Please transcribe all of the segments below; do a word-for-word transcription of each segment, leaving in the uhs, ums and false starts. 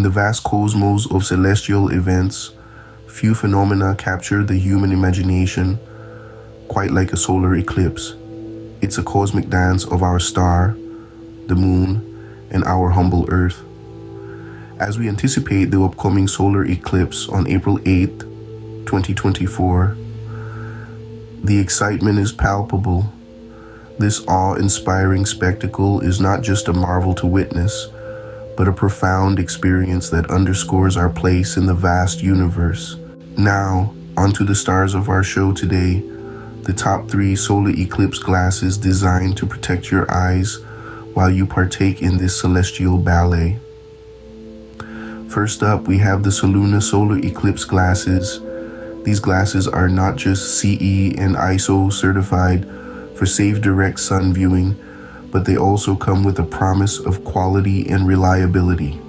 In the vast cosmos of celestial events, few phenomena capture the human imagination quite like a solar eclipse. It's a cosmic dance of our star, the moon, and our humble Earth. As we anticipate the upcoming solar eclipse on April eighth, twenty twenty-four, the excitement is palpable. This awe-inspiring spectacle is not just a marvel to witness, but a profound experience that underscores our place in the vast universe. Now, onto the stars of our show today, the top three solar eclipse glasses designed to protect your eyes while you partake in this celestial ballet. First up, we have the Soluna solar eclipse glasses. These glasses are not just C E and I S O certified for safe direct sun viewing, but they also come with a promise of quality and reliability.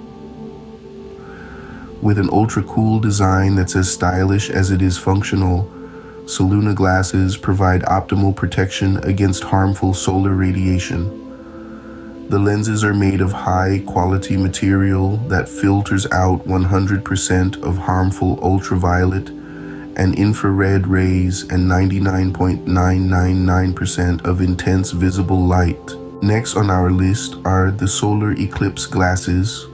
With an ultra-cool design that's as stylish as it is functional, Soluna glasses provide optimal protection against harmful solar radiation. The lenses are made of high-quality material that filters out one hundred percent of harmful ultraviolet and infrared rays and ninety-nine point nine nine nine percent of intense visible light. Next on our list are the solar eclipse glasses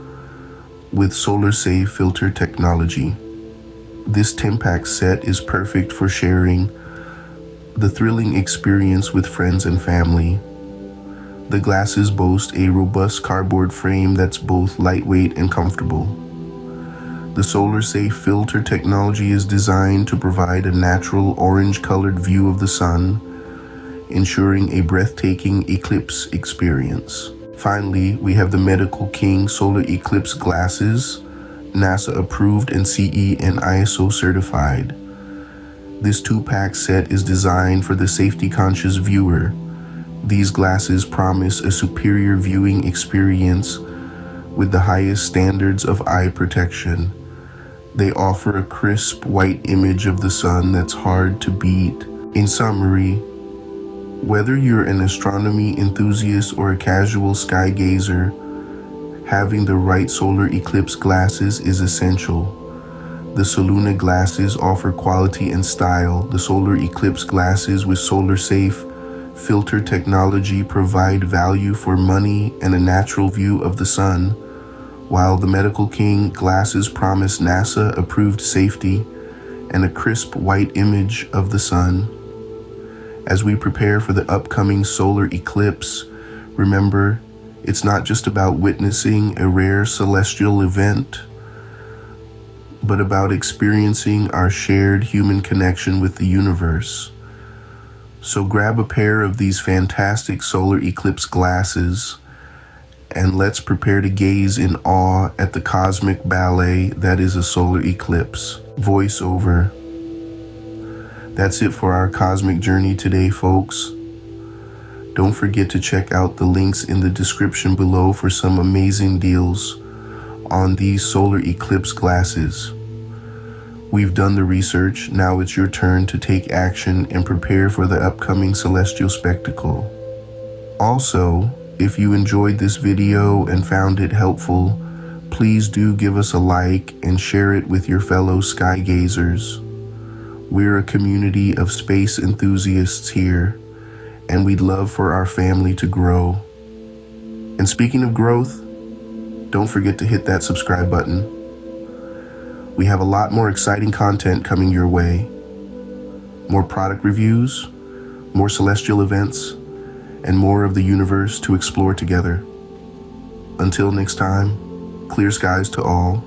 with SolarSafe filter technology. This ten-pack set is perfect for sharing the thrilling experience with friends and family. The glasses boast a robust cardboard frame that's both lightweight and comfortable. The SolarSafe filter technology is designed to provide a natural orange-colored view of the sun, ensuring a breathtaking eclipse experience. Finally, we have the Medical King solar eclipse glasses, NASA approved and C E and I S O certified. This two-pack set is designed for the safety-conscious viewer. These glasses promise a superior viewing experience with the highest standards of eye protection. They offer a crisp white image of the sun that's hard to beat. In summary, whether you're an astronomy enthusiast or a casual sky gazer, having the right solar eclipse glasses is essential. The Soluna glasses offer quality and style. The solar eclipse glasses with SolarSafe filter technology provide value for money and a natural view of the sun, while the Medical King glasses promise NASA approved safety and a crisp white image of the sun. As we prepare for the upcoming solar eclipse, remember, it's not just about witnessing a rare celestial event, but about experiencing our shared human connection with the universe. So grab a pair of these fantastic solar eclipse glasses and let's prepare to gaze in awe at the cosmic ballet that is a solar eclipse. Voiceover. That's it for our cosmic journey today, folks. Don't forget to check out the links in the description below for some amazing deals on these solar eclipse glasses. We've done the research, now it's your turn to take action and prepare for the upcoming celestial spectacle. Also, if you enjoyed this video and found it helpful, please do give us a like and share it with your fellow sky gazers. We're a community of space enthusiasts here, and we'd love for our family to grow. And speaking of growth, don't forget to hit that subscribe button. We have a lot more exciting content coming your way. More product reviews, more celestial events, and more of the universe to explore together. Until next time, clear skies to all.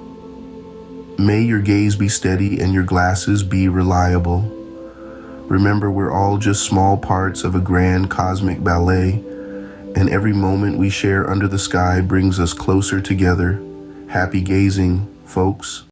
May your gaze be steady and your glasses be reliable. Remember, we're all just small parts of a grand cosmic ballet, and every moment we share under the sky brings us closer together. Happy gazing, folks.